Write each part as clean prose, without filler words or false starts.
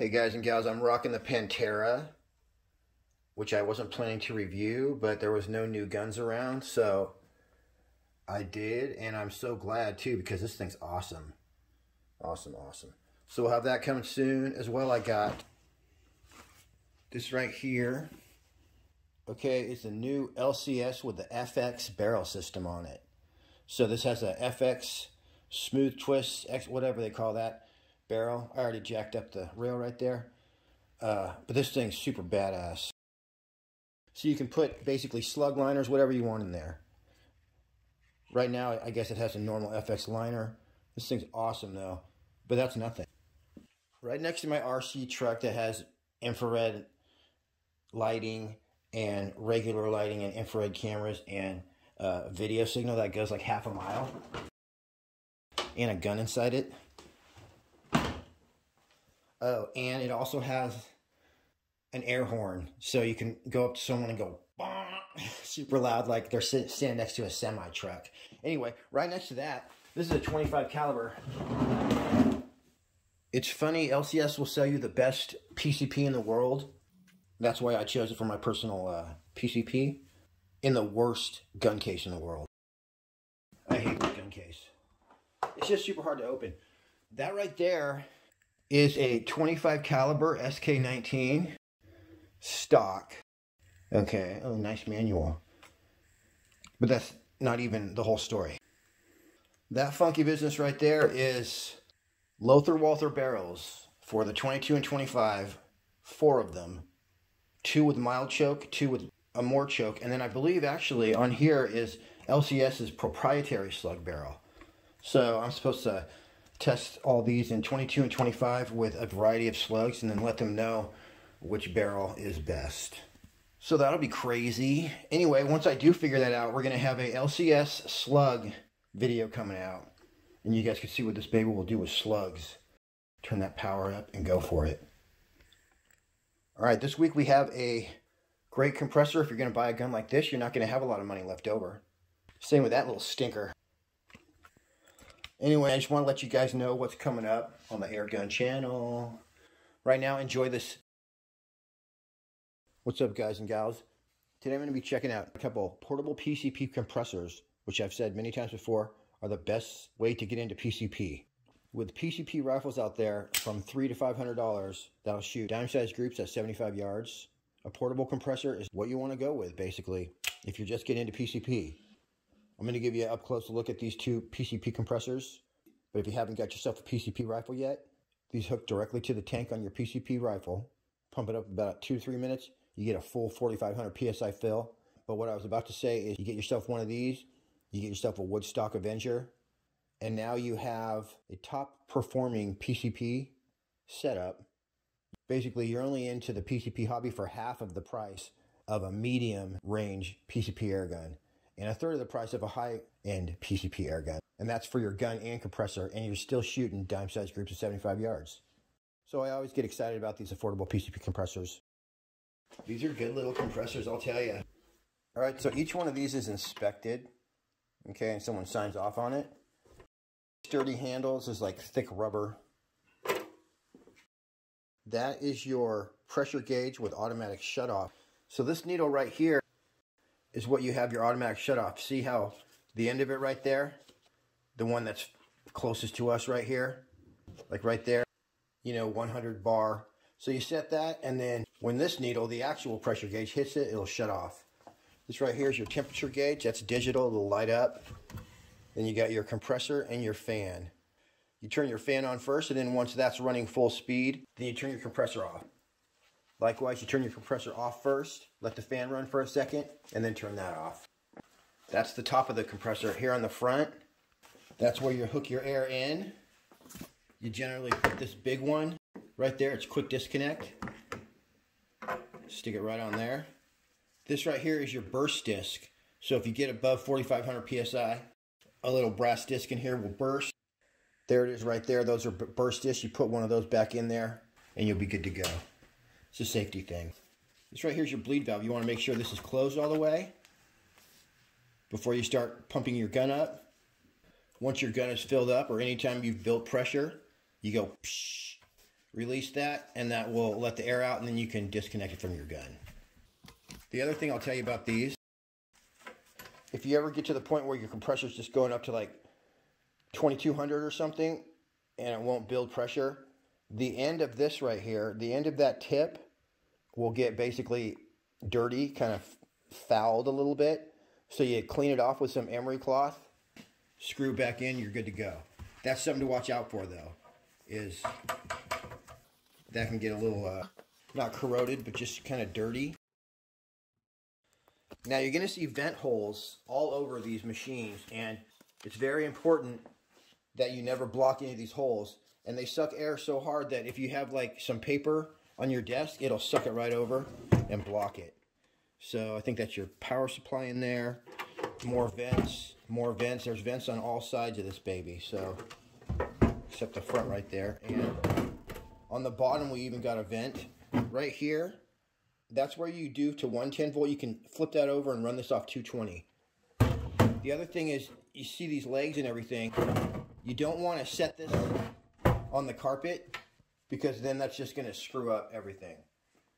Hey guys and gals, I'm rocking the Panthera, which I wasn't planning to review, but there was no new guns around, so I did, and I'm so glad too, because this thing's awesome. Awesome, awesome. So we'll have that coming soon. As well, I got this right here. Okay, it's a new LCS with the FX barrel system on it. So this has a FX smooth twist, X, whatever they call that. Barrel. I already jacked up the rail right there, but this thing's super badass. So you can put basically slug liners, whatever you want in there. Right now, I guess it has a normal FX liner. This thing's awesome though, but that's nothing. Right next to my RC truck that has infrared lighting and regular lighting and infrared cameras and video signal that goes like half a mile and a gun inside it. Oh, and it also has an air horn, so you can go up to someone and go bah! Super loud like they're standing next to a semi-truck. Anyway, right next to that, this is a 25 caliber. It's funny, LCS will sell you the best PCP in the world. That's why I chose it for my personal PCP. In the worst gun case in the world. I hate this gun case. It's just super hard to open. That right there is a 25 caliber SK19 stock. Okay, oh, nice manual. But that's not even the whole story. That funky business right there is Lothar Walther barrels for the 22 and 25, 4 of them. 2 with mild choke, 2 with a more choke, and then I believe actually on here is LCS's proprietary slug barrel. So I'm supposed to test all these in 22 and 25 with a variety of slugs and then let them know which barrel is best. So that'll be crazy. Anyway, once I do figure that out, we're going to have a LCS slug video coming out. And you guys can see what this baby will do with slugs. Turn that power up and go for it. Alright, this week we have a great compressor. If you're going to buy a gun like this, you're not going to have a lot of money left over. Same with that little stinker. Anyway, I just want to let you guys know what's coming up on the Air Gun channel. Right now, enjoy this. What's up, guys and gals? Today, I'm going to be checking out a couple portable PCP compressors, which I've said many times before are the best way to get into PCP. With PCP rifles out there from $300 to $500 that'll shoot dime-sized groups at 75 yards, a portable compressor is what you want to go with, basically, if you're just getting into PCP. I'm going to give you an up-close look at these two PCP compressors, but if you haven't got yourself a PCP rifle yet, these hook directly to the tank on your PCP rifle, pump it up about 2 to 3 minutes, you get a full 4,500 PSI fill. But what I was about to say is you get yourself one of these, you get yourself a Woodstock Avenger, and now you have a top-performing PCP setup. Basically, you're only into the PCP hobby for half of the price of a medium-range PCP airgun, and a third of the price of a high-end PCP air gun. And that's for your gun and compressor, and you're still shooting dime-sized groups of 75 yards. So I always get excited about these affordable PCP compressors. These are good little compressors, I'll tell you. All right, so each one of these is inspected, okay, and someone signs off on it. Sturdy handles is like thick rubber. That is your pressure gauge with automatic shutoff. So this needle right here is what you have your automatic shutoff. See how the end of it right there, the one that's closest to us right here, like right there, you know, 100 bar. So you set that, and then when this needle, the actual pressure gauge hits it, it'll shut off. This right here is your temperature gauge. That's digital, it'll light up. Then you got your compressor and your fan. You turn your fan on first, and then once that's running full speed, then you turn your compressor off. Likewise, you turn your compressor off first, let the fan run for a second, and then turn that off. That's the top of the compressor here on the front. That's where you hook your air in. You generally put this big one right there. It's quick disconnect. Stick it right on there. This right here is your burst disc. So if you get above 4,500 PSI, a little brass disc in here will burst. There it is right there. Those are burst discs. You put one of those back in there, and you'll be good to go. It's a safety thing. This right here is your bleed valve. You want to make sure this is closed all the way before you start pumping your gun up. Once your gun is filled up or anytime you've built pressure, you go psh, Release that, and that will let the air out, and then you can disconnect it from your gun. The other thing I'll tell you about these, if you ever get to the point where your compressor's just going up to like 2200 or something, and it won't build pressure, the end of this right here, the end of that tip will get basically dirty, kind of fouled a little bit. So you clean it off with some emery cloth, screw back in, you're good to go. That's something to watch out for though, is that can get a little, not corroded, but just kind of dirty. Now you're going to see vent holes all over these machines, and it's very important that you never block any of these holes. And they suck air so hard that if you have like some paper on your desk, it'll suck it right over and block it. So I think that's your power supply in there. More vents, more vents. There's vents on all sides of this baby, so except the front right there. And on the bottom, we even got a vent right here. That's where you do to 110 volt. You can flip that over and run this off 220. The other thing is, you see these legs and everything. You don't want to set this on the carpet, because then that's just going to screw up everything.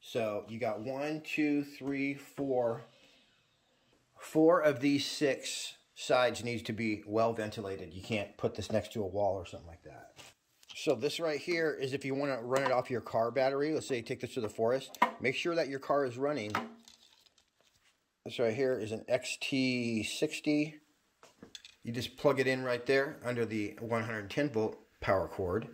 So you got 4 of these 6 sides needs to be well ventilated. You can't put this next to a wall or something like that. So this right here is if you want to run it off your car battery. Let's say you take this to the forest. Make sure that your car is running. This right here is an XT60. You just plug it in right there under the 110 volt power cord.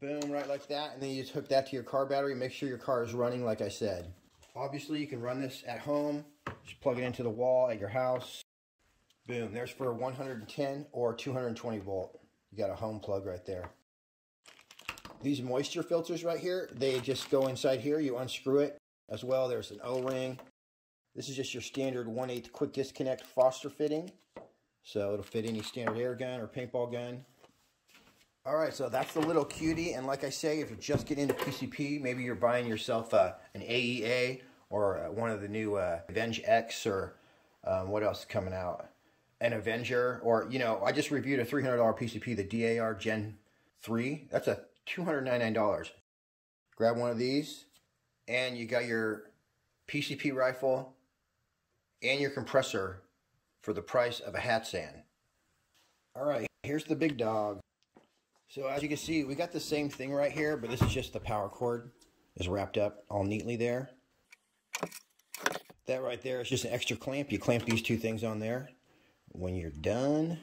Boom, right like that. And then you just hook that to your car battery. Make sure your car is running like I said. Obviously, you can run this at home. Just plug it into the wall at your house. Boom, there's for 110 or 220 volt. You got a home plug right there. These moisture filters right here, they just go inside here. You unscrew it as well. There's an O-ring. This is just your standard 1/8 quick disconnect Foster fitting. So it'll fit any standard air gun or paintball gun. All right, so that's the little cutie. And like I say, if you're just getting into PCP, maybe you're buying yourself an AEA or one of the new Avenger X, or what else is coming out? An Avenger, or, you know, I just reviewed a $300 PCP, the DAR Gen 3. That's a $299. Grab one of these, and you got your PCP rifle and your compressor for the price of a Hatsan. All right, here's the big dog. So as you can see, we got the same thing right here, but this is just the power cord is wrapped up all neatly there. That right there is just an extra clamp. You clamp these two things on there. When you're done,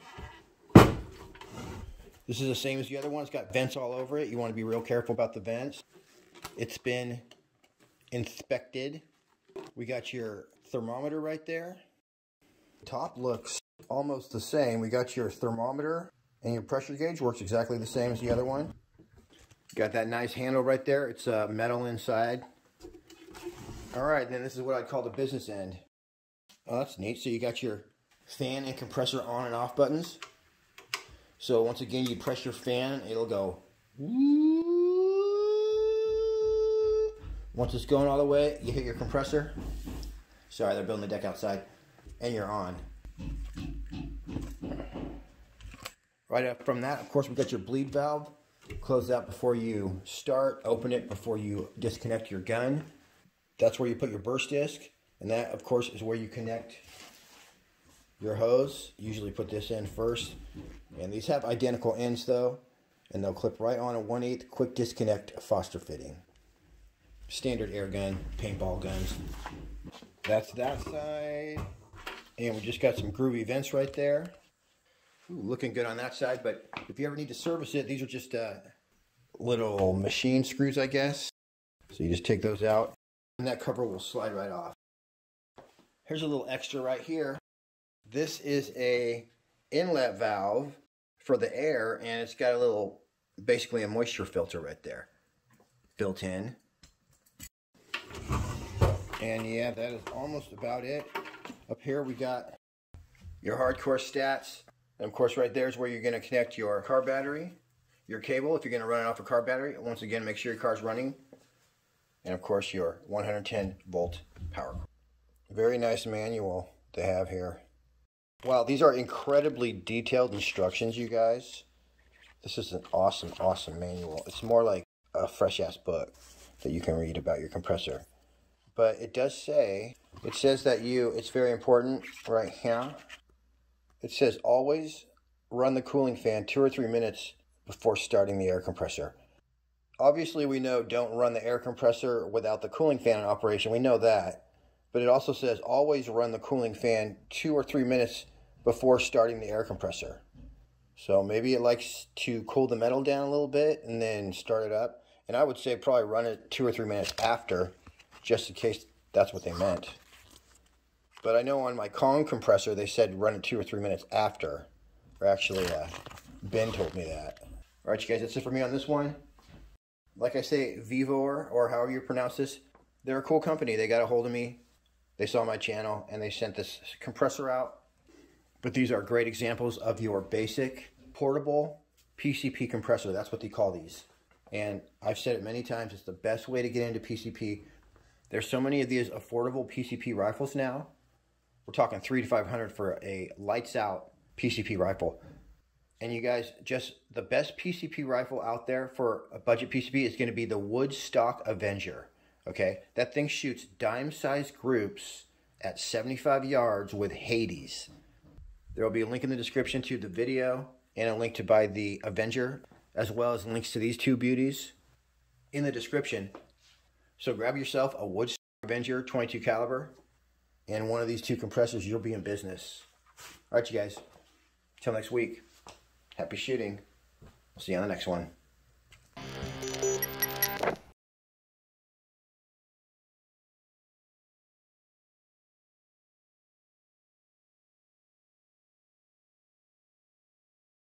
this is the same as the other one. It's got vents all over it. You want to be real careful about the vents. It's been inspected. We got your thermometer right there. Top looks almost the same. We got your thermometer, and your pressure gauge works exactly the same as the other one. Got that nice handle right there. It's metal inside. All right, then this is what I'd call the business end. Oh, that's neat. So you got your fan and compressor on and off buttons. So once again, you press your fan, it'll go. Once it's going all the way, you hit your compressor. Sorry, they're building the deck outside. And you're on. Right up from that, of course, we've got your bleed valve. Close that before you start. Open it before you disconnect your gun. That's where you put your burst disc. And that, of course, is where you connect your hose. Usually put this in first. And these have identical ends, though. And they'll clip right on a 1/8 quick disconnect Foster fitting. Standard air gun, paintball guns. That's that side. And we just got some groovy vents right there. Ooh, looking good on that side, but if you ever need to service it, these are just little machine screws, I guess. So you just take those out, and that cover will slide right off. Here's a little extra right here. This is a inlet valve for the air, and it's got a little, basically a moisture filter right there, built in. And yeah, that is almost about it. Up here we got your hardcore stats, and of course right there is where you're going to connect your car battery, your cable if you're going to run it off a car battery. Once again, make sure your car's running, and of course your 110 volt power cord. Very nice manual to have here. Wow, these are incredibly detailed instructions, you guys. This is an awesome, awesome manual. It's more like a fresh-ass book that you can read about your compressor. But it does say, it says that you, it's very important right here. It says always run the cooling fan 2 or 3 minutes before starting the air compressor. Obviously, we know don't run the air compressor without the cooling fan in operation. We know that. But it also says always run the cooling fan 2 or 3 minutes before starting the air compressor. So maybe it likes to cool the metal down a little bit and then start it up. And I would say probably run it 2 or 3 minutes after, just in case that's what they meant. But I know on my Kong compressor, they said run it 2 or 3 minutes after. Or actually, Ben told me that. All right, you guys, that's it for me on this one. Like I say, Vivor, or however you pronounce this, they're a cool company. They got a hold of me. They saw my channel, and they sent this compressor out. But these are great examples of your basic portable PCP compressor. That's what they call these. And I've said it many times, it's the best way to get into PCP. There's so many of these affordable PCP rifles now. We're talking $300 to $500 for a lights out PCP rifle. And you guys, just the best PCP rifle out there for a budget PCP is going to be the Woodstock Avenger. Okay, that thing shoots dime-sized groups at 75 yards with Hades. There will be a link in the description to the video and a link to buy the Avenger, as well as links to these two beauties in the description. So grab yourself a Woodstock Avenger 22 caliber and one of these two compressors, you'll be in business. All right, you guys, till next week, happy shooting. I'll see you on the next one.